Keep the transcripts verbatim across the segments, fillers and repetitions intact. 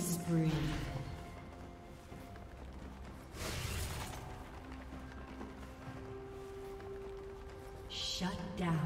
Spree. Shut down.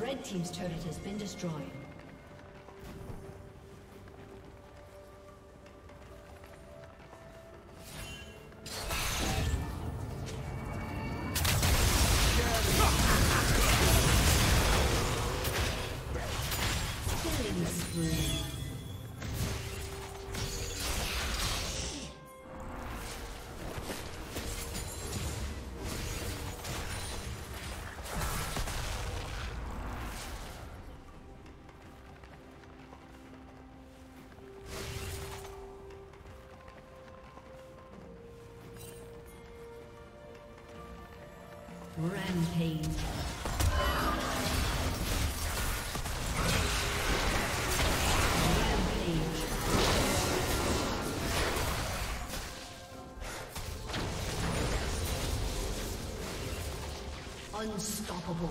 Red team's turret has been destroyed. Rampage. Rampage. Unstoppable.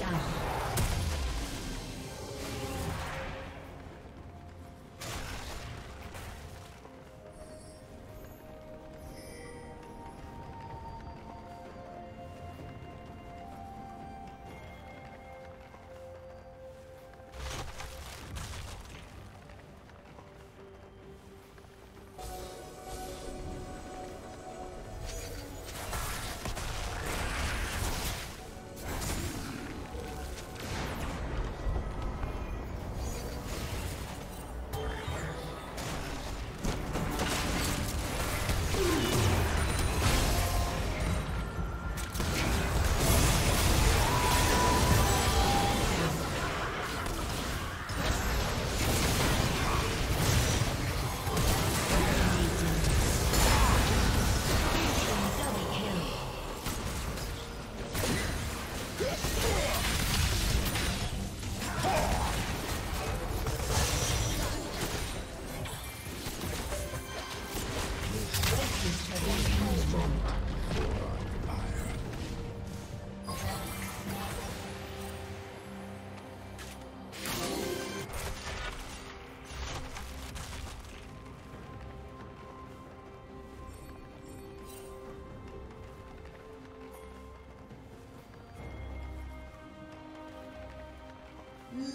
Down.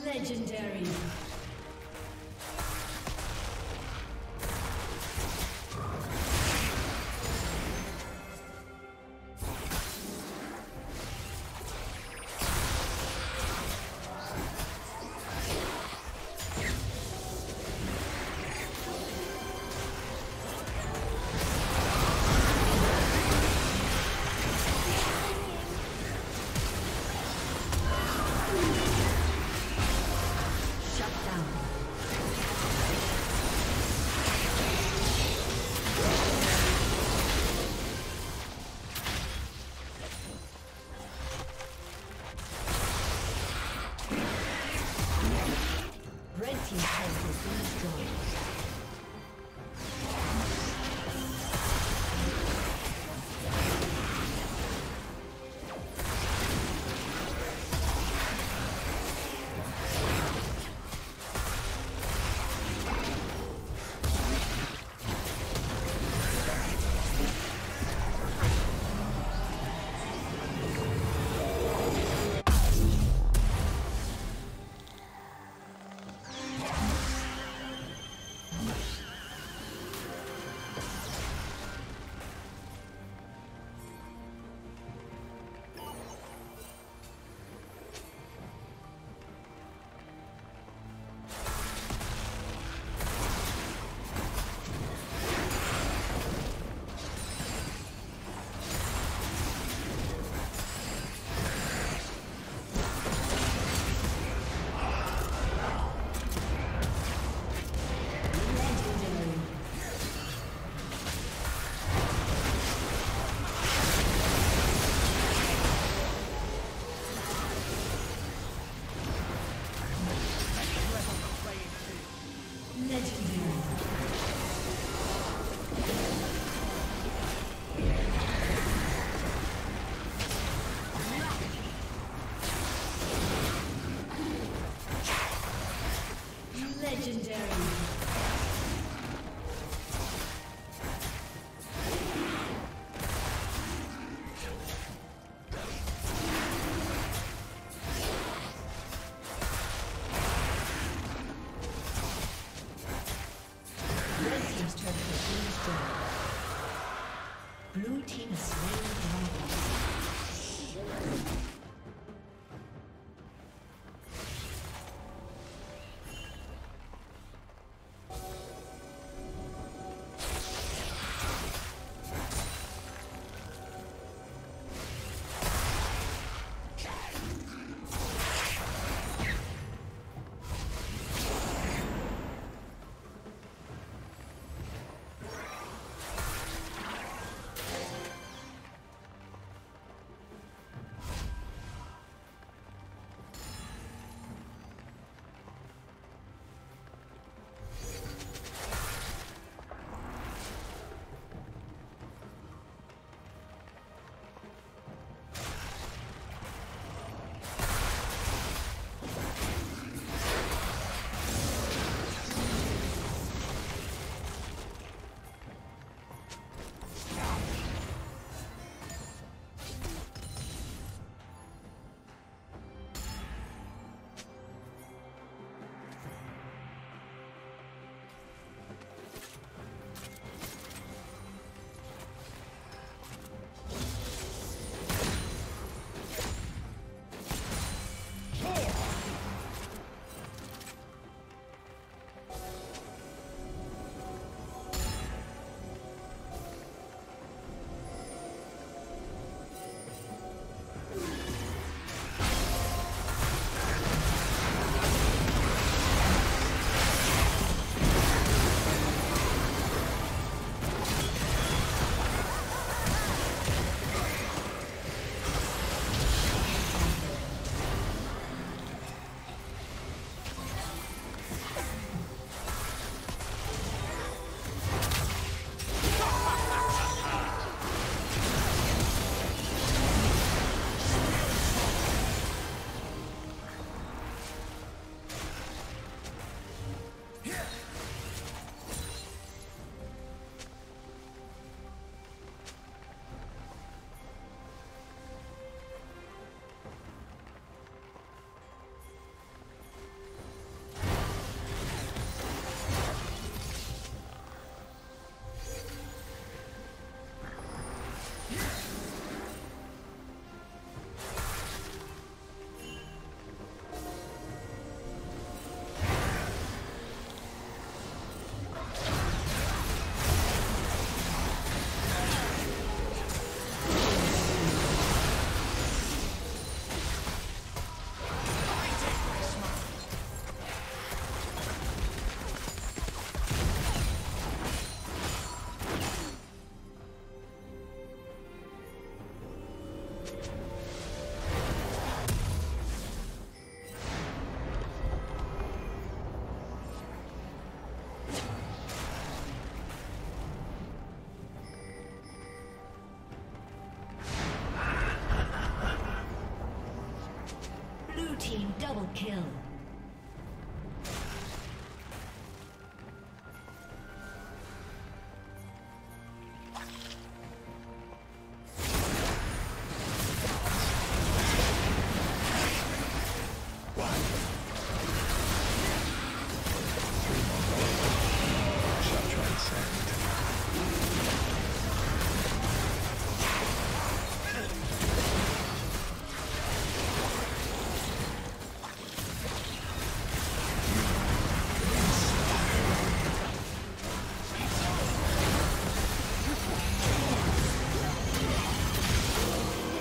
Legendary.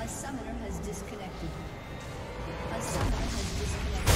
A summoner has disconnected. A summoner has disconnected.